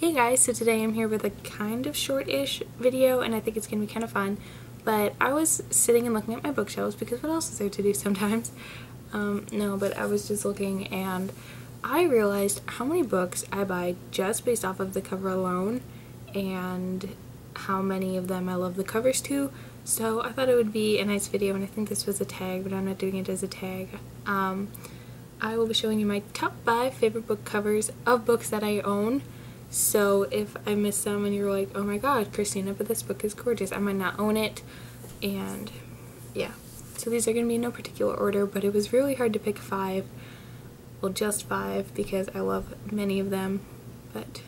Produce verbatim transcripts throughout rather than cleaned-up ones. Hey guys, so today I'm here with a kind of short-ish video and I think it's going to be kind of fun, but I was sitting and looking at my bookshelves because what else is there to do sometimes? Um, no, but I was just looking and I realized how many books I buy just based off of the cover alone and how many of them I love the covers to, so I thought it would be a nice video and I think this was a tag, but I'm not doing it as a tag. Um, I will be showing you my top five favorite book covers of books that I own. So if I miss some and you're like, oh my god, Christina, but this book is gorgeous, I might not own it. And yeah, so these are going to be in no particular order, but it was really hard to pick five, well just five, because I love many of them. But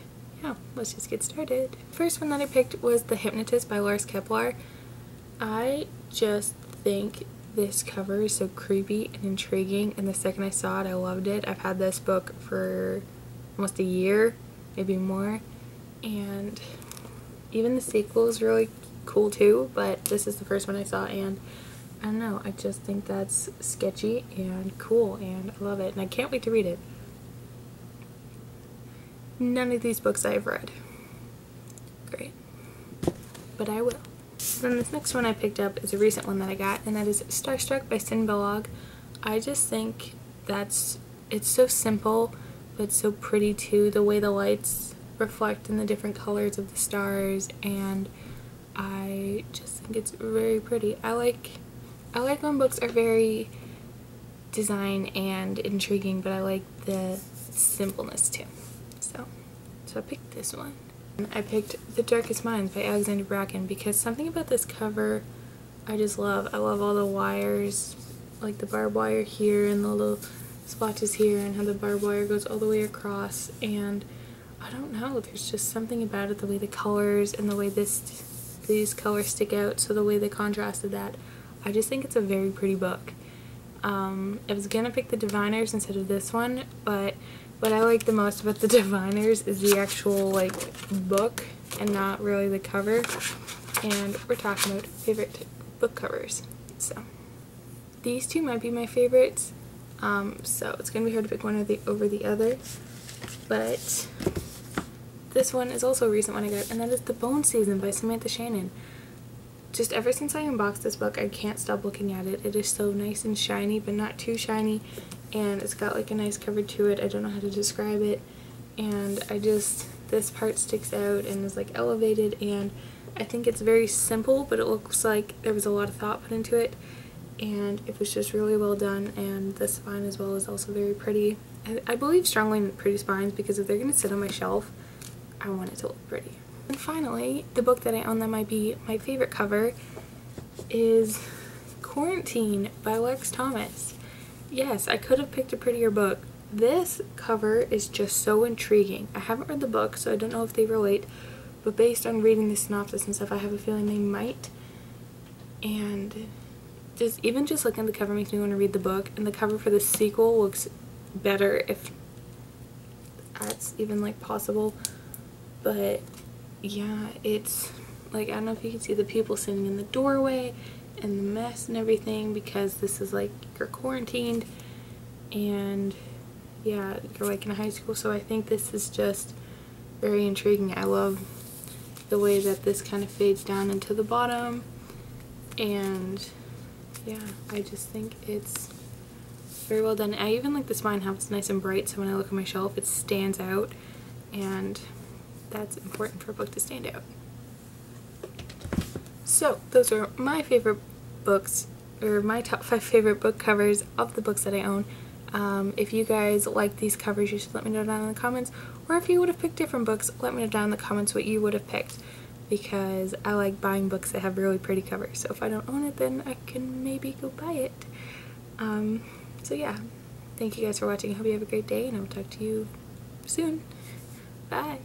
yeah, let's just get started. First one that I picked was The Hypnotist by Lars Kepler. I just think this cover is so creepy and intriguing, and the second I saw it I loved it. I've had this book for almost a year, maybe more, and even the sequel is really cool too, but this is the first one I saw and I don't know, I just think that's sketchy and cool and I love it and I can't wait to read it. None of these books I've read. Great. But I will. Then this next one I picked up is a recent one that I got, and that is Starstruck by Cyn Balog. I just think that's, it's so simple, but so pretty too, the way the lights reflect in the different colors of the stars, and I just think it's very pretty. I like I like when books are very design and intriguing, but I like the simpleness too. So so I picked this one. I picked The Darkest Minds by Alexander Bracken because something about this cover I just love. I love all the wires, like the barbed wire here and the little splotches here and how the barbed wire goes all the way across, and I don't know, there's just something about it, the way the colors and the way this these colors stick out, so the way they contrasted that, I just think it's a very pretty book. Um, I was gonna pick The Diviners instead of this one, but what I like the most about The Diviners is the actual like book and not really the cover, and we're talking about favorite book covers, so these two might be my favorites. Um, so it's going to be hard to pick one or the, over the other, but this one is also a recent one I got, and that is The Bone Season by Samantha Shannon. Just ever since I unboxed this book, I can't stop looking at it. It is so nice and shiny, but not too shiny, and it's got like a nice cover to it. I don't know how to describe it, and I just, this part sticks out and is like elevated, and I think it's very simple, but it looks like there was a lot of thought put into it. And it was just really well done, and the spine as well is also very pretty. I, I believe strongly in pretty spines because if they're going to sit on my shelf, I want it to look pretty. And finally, the book that I own that might be my favorite cover is Quarantine by Lex Thomas. Yes, I could have picked a prettier book. This cover is just so intriguing. I haven't read the book, so I don't know if they relate, but based on reading the synopsis and stuff, I have a feeling they might. And just even just looking at the cover makes me want to read the book, and the cover for the sequel looks better, if that's even like possible. But yeah, it's like, I don't know if you can see the people sitting in the doorway and the mess and everything, because this is like you're quarantined and yeah, you're like in high school, so I think this is just very intriguing. I love the way that this kind of fades down into the bottom, and yeah, I just think it's very well done. I even like the spine, how it's nice and bright, so when I look at my shelf it stands out, and that's important for a book to stand out. So those are my favorite books, or my top five favorite book covers of the books that I own. Um, if you guys like these covers, you should let me know down in the comments, or if you would have picked different books, let me know down in the comments what you would have picked, because I like buying books that have really pretty covers. So if I don't own it, then I can maybe go buy it. Um, so yeah, thank you guys for watching. I hope you have a great day, and I will talk to you soon. Bye!